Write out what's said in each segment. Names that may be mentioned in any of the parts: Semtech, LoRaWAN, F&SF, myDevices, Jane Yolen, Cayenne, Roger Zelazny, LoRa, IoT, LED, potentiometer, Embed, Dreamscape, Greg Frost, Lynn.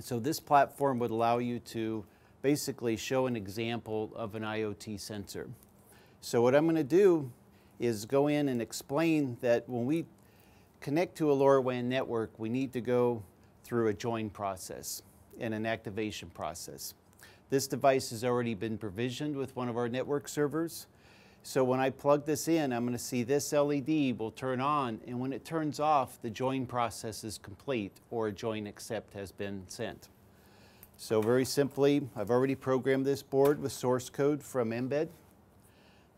And so this platform would allow you to basically show an example of an IoT sensor. So what I'm going to do is go in and explain that when we connect to a LoRaWAN network, we need to go through a join process and an activation process. This device has already been provisioned with one of our network servers. So when I plug this in, I'm going to see this LED will turn on, and when it turns off, the join process is complete, or a join accept has been sent. So very simply, I've already programmed this board with source code from Embed.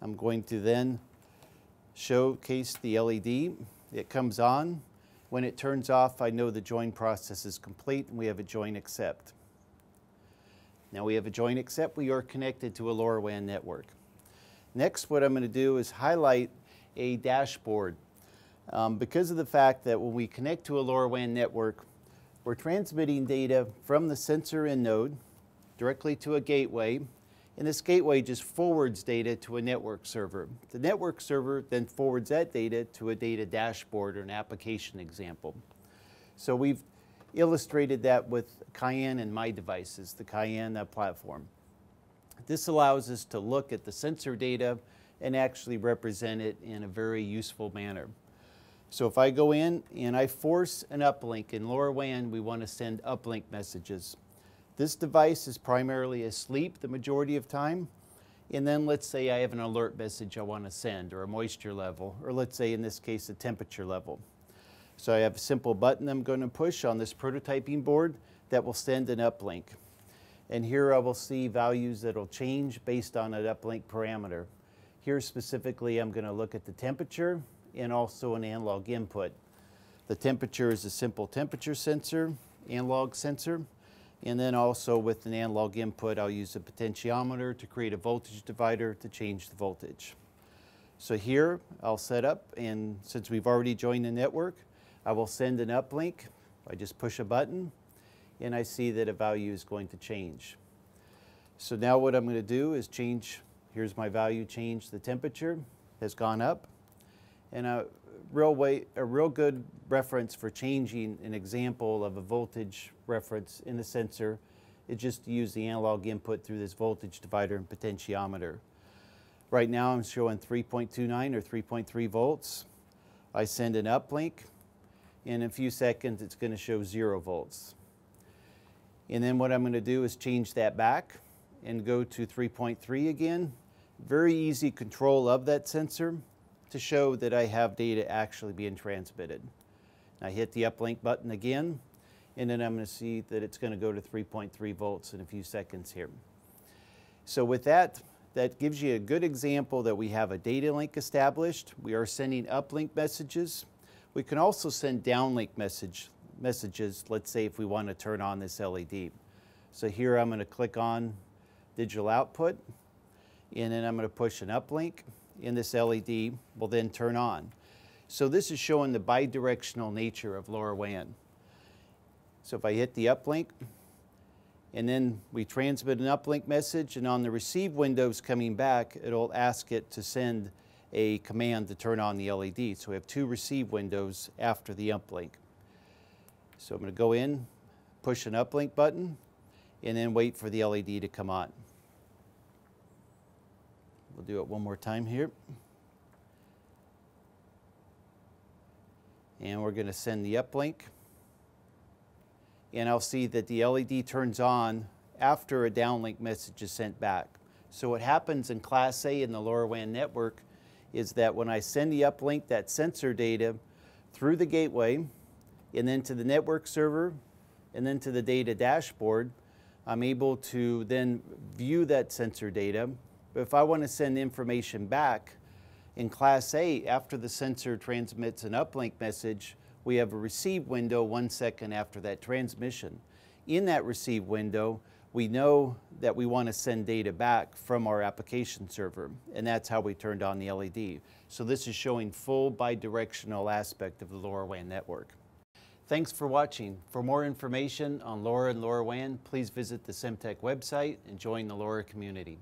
I'm going to then showcase the LED. It comes on. When it turns off, I know the join process is complete, and we have a join accept. Now we have a join accept. We are connected to a LoRaWAN network. Next, what I'm going to do is highlight a dashboard. Because of the fact that when we connect to a LoRaWAN network, we're transmitting data from the sensor end node directly to a gateway, and this gateway just forwards data to a network server. The network server then forwards that data to a data dashboard or an application example. So we've illustrated that with Cayenne and myDevices, the Cayenne platform. This allows us to look at the sensor data and actually represent it in a very useful manner. So if I go in and I force an uplink, in LoRaWAN we want to send uplink messages. This device is primarily asleep the majority of time, and then let's say I have an alert message I want to send, or a moisture level, or let's say in this case a temperature level. So I have a simple button I'm going to push on this prototyping board that will send an uplink. And here I will see values that will change based on an uplink parameter. Here specifically I'm going to look at the temperature and also an analog input. The temperature is a simple temperature sensor, analog sensor, and then also with an analog input I'll use a potentiometer to create a voltage divider to change the voltage. So here I'll set up, and since we've already joined the network, I will send an uplink. I just push a button, and I see that a value is going to change. So now what I'm going to do is change, here's my value change, the temperature has gone up. And a real good reference for changing an example of a voltage reference in a sensor is just to use the analog input through this voltage divider and potentiometer. Right now I'm showing 3.29 or 3.3 volts. I send an uplink. In a few seconds it's going to show 0 volts. And then what I'm going to do is change that back and go to 3.3 again. Very easy control of that sensor to show that I have data actually being transmitted. And I hit the uplink button again, and then I'm going to see that it's going to go to 3.3 volts in a few seconds here. So with that, that gives you a good example that we have a data link established. We are sending uplink messages. We can also send downlink messages, let's say if we want to turn on this LED. So here I'm going to click on digital output, and then I'm going to push an uplink, and this LED will then turn on. So this is showing the bidirectional nature of LoRaWAN. So if I hit the uplink, and then we transmit an uplink message, and on the receive windows coming back, it'll ask it to send a command to turn on the LED. So we have two receive windows after the uplink. So I'm going to go in, push an uplink button, and then wait for the LED to come on. We'll do it one more time here. And we're going to send the uplink. And I'll see that the LED turns on after a downlink message is sent back. So what happens in Class A in the LoRaWAN network is that when I send the uplink, that sensor data through the gateway, and then to the network server, and then to the data dashboard, I'm able to then view that sensor data. But if I want to send information back, in Class A, after the sensor transmits an uplink message, we have a receive window 1 second after that transmission. In that receive window, we know that we want to send data back from our application server, and that's how we turned on the LED. So this is showing full bidirectional aspect of the LoRaWAN network. Thanks for watching. For more information on LoRa and LoRaWAN, please visit the Semtech website and join the LoRa community.